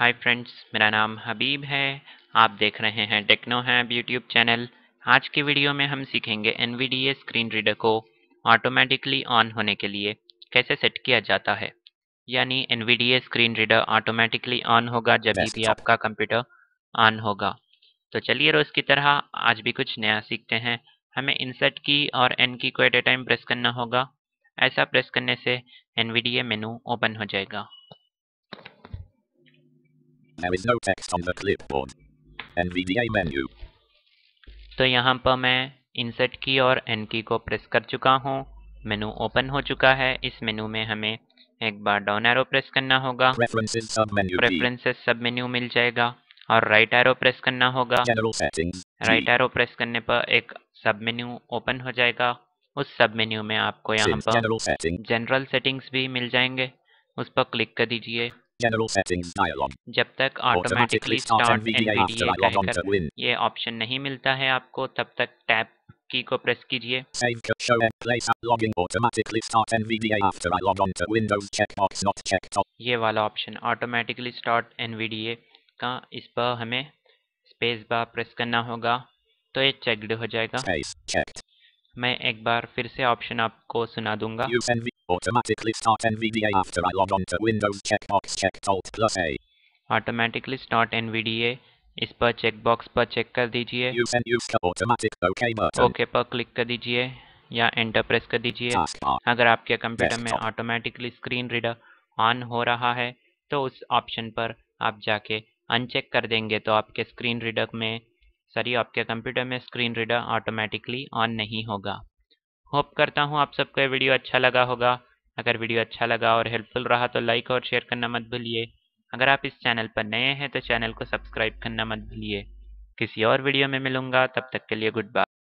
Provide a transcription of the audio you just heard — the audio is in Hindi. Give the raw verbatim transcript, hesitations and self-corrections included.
हाय फ्रेंड्स, मेरा नाम हबीब है। आप देख रहे हैं टेक्नो हैब यूट्यूब चैनल। आज की वीडियो में हम सीखेंगे N V D A screen reader को ऑटोमेटिकली ऑन होने के लिए कैसे सेट किया जाता है। यानी N V D A screen reader automatically on होगा जब भी आपका कंप्यूटर ऑन होगा। तो चलिए रोज़ की तरह आज भी कुछ नया सीखते हैं। हमें इंसर्ट की और एन की को एट ए टाइम प्रेस करना होगा। ऐसा प्रेस करने से N V D A menu open हो जाएगा। There is no text on the clipboard. N V D A menu. तो यहाँ पर मैं इंसर्ट की और एन की को प्रेस कर चुका हूँ। मेनू ओपन हो चुका है। इस मेनू में हमें एक बार डाउन एरो प्रेस करना होगा। Preferences सब मेन्यू Preferences सब मेन्यू मिल जाएगा और राइट एरो प्रेस करना होगा। राइट एरो प्रेस करने पर एक सब मेन्यू ओपन हो जाएगा। उस सब मेन्यू में आपको यहाँ पर जनरल सेटिंग्स भी मिल जाएंगे। उस पर क्लिक कर दीजिए। जब तक automatically start N V D A ये ऑप्शन नहीं मिलता है आपको, तब तक टैब की को प्रेस कीजिए। ये वाला option automatically start N V D A का, इस पर हमें स्पेस बार प्रेस करना होगा तो ये चेक्ड हो जाएगा। मैं एक बार फिर से ऑप्शन आपको सुना दूंगा। Automatically start N V D A after I log on to Windows. Checkbox checked Alt plus A. Automatically start N V D A. इस पर चेकबॉक्स पर चेक कर दीजिए। Use and use automatic OK button. OK पर क्लिक कर दीजिए या एंटर प्रेस कर दीजिए। अगर आपके कंप्यूटर में ऑटोमेटिकली स्क्रीन रीडर ऑन हो रहा है तो उस ऑप्शन पर आप जाके अनचेक कर देंगे तो आपके स्क्रीन रीडर में सॉरी आपके कंप्यूटर में स्क्रीन रीडर ऑटोमेटिकली ऑन नहीं होगा। होप करता हूँ आप सबको ये वीडियो अच्छा लगा होगा। अगर वीडियो अच्छा लगा और हेल्पफुल रहा तो लाइक और शेयर करना मत भूलिए। अगर आप इस चैनल पर नए हैं तो चैनल को सब्सक्राइब करना मत भूलिए। किसी और वीडियो में मिलूंगा, तब तक के लिए गुड बाय।